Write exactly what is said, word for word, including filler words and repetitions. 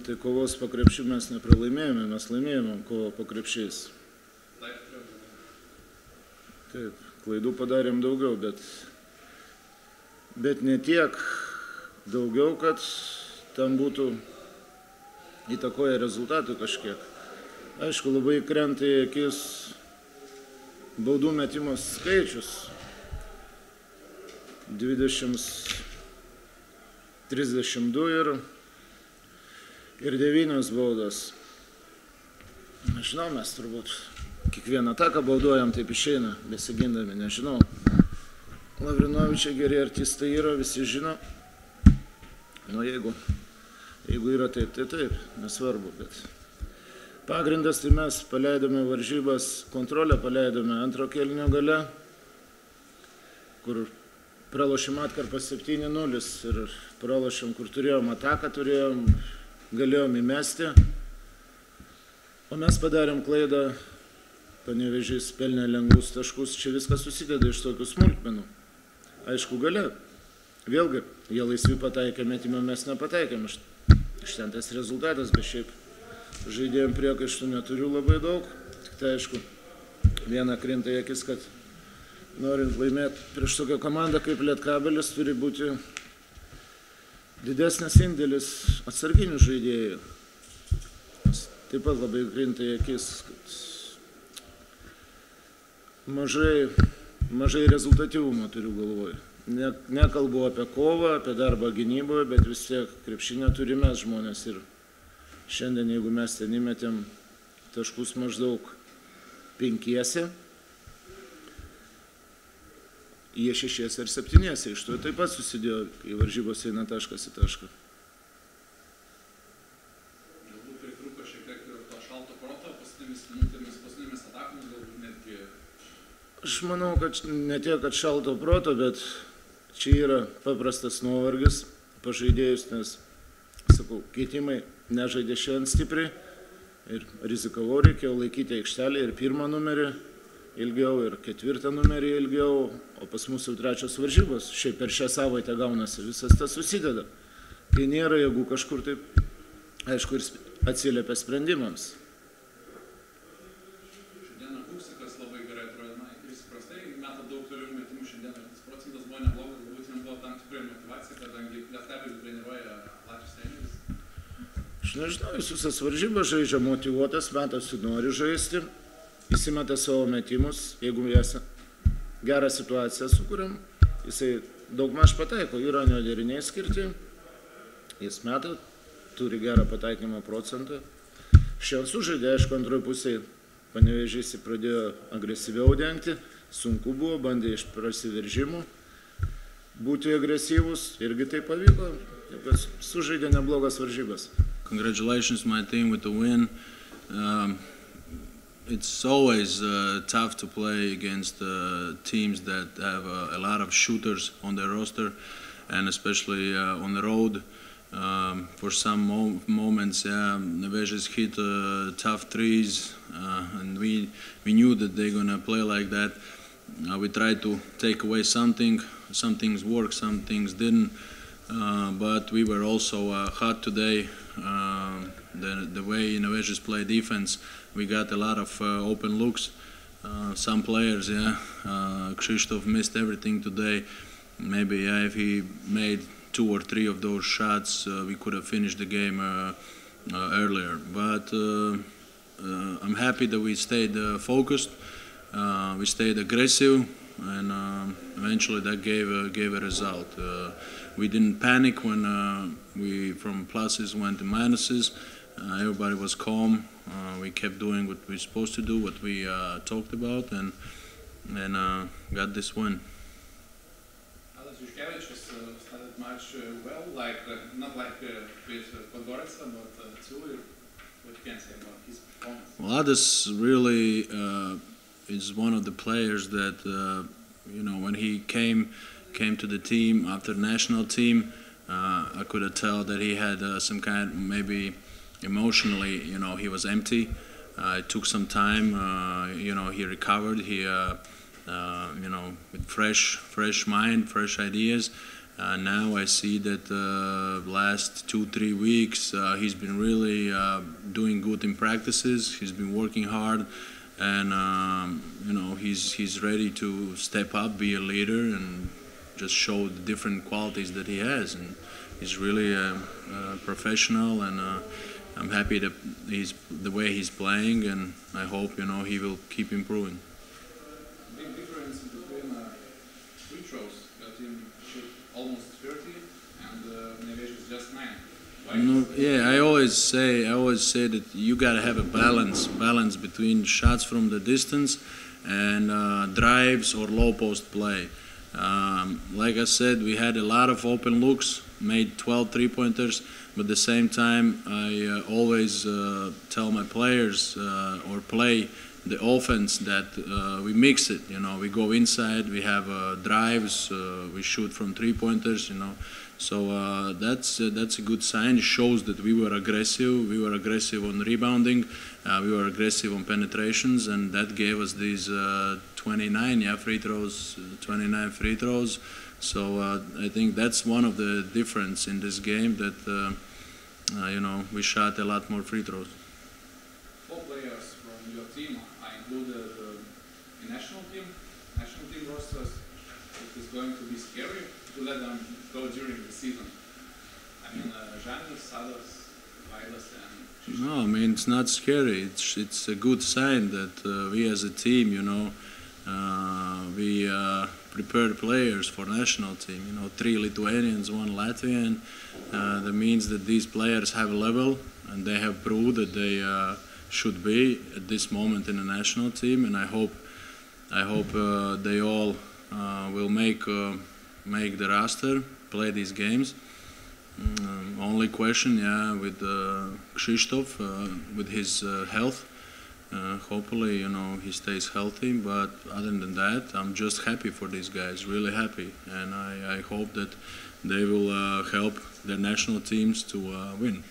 kalbant, tai kovos po krepšiu mes nepralaimėjome, mes laimėjome kovą po krepšiais. Taip, klaidų padarėm daugiau, bet, bet ne tiek daugiau, kad tam būtų įtakoja rezultatų kažkiek. Aišku, labai krenta į akis baudų metimos skaičius. dvidešimt trisdešimt du ir, ir devynios baudas. Nežinau, mes turbūt kiekvieną ataką bauduojam, taip išeina, besigindami, nežinau. Lavrinovičiai geri artistai yra, visi žino. Nu, jeigu, jeigu yra taip, tai taip, nesvarbu, bet pagrindas, tai mes paleidome varžybas, kontrolę paleidome antro kėlinio gale, kur pralošėm atkarpą septyni nulis ir pralošėm, kur turėjom ataką, turėjom, galėjom įmesti. O mes padarėm klaidą, Panevėžys pelnė lengvus taškus, čia viskas susideda iš tokių smulkmenų. Aišku, gale. Vėlgi, jie laisvi pataikė metimą, mes nepataikėm. Iš ten tas rezultatas, bet šiaip žaidėjom priekaištų neturiu labai daug. Tik tai aišku, viena krinta į akis, kad norint laimėti prieš tokią komandą kaip Lietkabelis, turi būti didesnis indėlis atsarginių žaidėjų. Taip pat labai krinta į akis, kad mažai, mažai rezultatyvumo turiu galvoje. Ne, nekalbu apie kovą, apie darbą gynyboje, bet vis tiek krepšinę turime žmonės. Ir šiandien, jeigu mes ten įmetėm taškus maždaug penkiesi, jie šešiesi ar septyniesi, iš to taip pat susidėjo į varžybos eina taškas į tašką. Galbūt pritrūko šiek tiek ir to šalto proto paskutinėmis minutėmis, paskutinėmis atakomis, galbūt netgi... Aš manau, kad ne tiek, kad šalto proto, bet čia yra paprastas nuovargis pažaidėjus, nes, sakau, keitimai nežaidė šiandien stipriai ir rizikavo, reikėjo laikyti aikštelį ir pirmą numerį ilgiau ir ketvirtą numerį ilgiau, o pas mūsų trečios varžybos, šiaip per šią savaitę gaunasi, visas tas susideda. Kai nėra, jeigu kažkur taip, aišku, ir atsiliepia sprendimams. Šiandieną Kuksikas labai gerai atrodo, ir jis prastai metą daug toliau metimų šiandieną, tas procentas buvo neblogas, galbūt jam buvo tam tikrai motivacija, kadangi Lietkabelis treniruoja plačius trenerius. Aš nežinau, jis visas varžybas žaidžia motivuotas, metas nori žaisti. Įsimeta savo metimus, jeigu jas gerą situaciją sukūrėm, jisai daugmaž pataiko, yra neoderiniai skirti, jis meta, turi gerą pataikymo procentą. Šiandien sužaidė, aišku, antroj pusėje Panevėžys pradėjo agresyviau dengti, sunku buvo, bandė iš prasiveržimų būti agresyvus, irgi tai pavyko, sužaidė neblogas varžybas. Congratulations my team with the win. Um... It's always uh, tough to play against uh, teams that have uh, a lot of shooters on their roster, and especially uh, on the road. Um, for some mo moments, yeah, Nevėžis hit uh, tough threes, uh, and we we knew that they're gonna play like that. Uh, we tried to take away something. Some things worked, some things didn't. Uh, but we were also uh, hot today. Uh, the, the way Nevėžis play defense, we got a lot of uh, open looks. Uh, some players, yeah, uh, Krzysztof missed everything today. Maybe yeah, if he made two or three of those shots, uh, we could have finished the game uh, uh, earlier. But uh, uh, I'm happy that we stayed uh, focused, uh, we stayed aggressive, and um, eventually that gave uh, gave a result. Uh, we didn't panic when uh, we from pluses went to minuses. Uh, everybody was calm. Uh, we kept doing what we were supposed to do, what we uh, talked about, and and uh, got this win. Alas Juškevičius started match uh, well, like uh, not like uh, with uh, Podgorica, but uh, Tulu. What you can say about his performance? Well, Alas really uh, is one of the players that uh, you know when he came came to the team after the national team. Uh, I could have told that he had uh, some kind maybe. Emotionally, you know, he was empty. Uh, it took some time. Uh, you know, he recovered. He, uh, uh, you know, with fresh, fresh mind, fresh ideas, Uh, now I see that uh, last two, three weeks uh, he's been really uh, doing good in practices. He's been working hard, and um, you know he's he's ready to step up, be a leader, and just show the different qualities that he has. And he's really a, a professional, and uh, I'm happy that he's the way he's playing, and I hope you know he will keep improving. Big difference between uh, free throws that you should. Almost thirty, and uh, Nevėžis just nine. No, yeah, I always say, I always say that you gotta have a balance, balance between shots from the distance and uh, drives or low post play. Um, like I said, we had a lot of open looks, made twelve three pointers, but at the same time, I uh, always uh, tell my players uh, or play the offense that uh, we mix it, you know, we go inside, we have uh, drives, uh, we shoot from three pointers, you know, so uh, that's uh, that's a good sign. It shows that we were aggressive, we were aggressive on rebounding, uh, we were aggressive on penetrations, and that gave us these uh, twenty-nine yeah free throws, twenty-nine free throws. So uh, I think that's one of the difference in this game, that uh, uh, you know, we shot a lot more free throws. Four players from your team are included uh, in national team, national team rosters. It is going to be scary to let them go during the season. I mean, uh, Janis, others, Vailas and Krzysztof. No, I mean, it's not scary. It's, it's a good sign that uh, we as a team, you know, uh, we uh, prepared players for national team. You know, three Lithuanians, one Latvian. Uh, that means that these players have a level, and they have proved that they uh, should be at this moment in the national team, and I hope, I hope uh, they all uh, will make uh, make the roster, play these games. Um, only question, yeah, with uh, Krzysztof, uh, with his uh, health. Uh, hopefully, you know, he stays healthy. But other than that, I'm just happy for these guys, really happy, and I, I hope that they will uh, help their national teams to uh, win.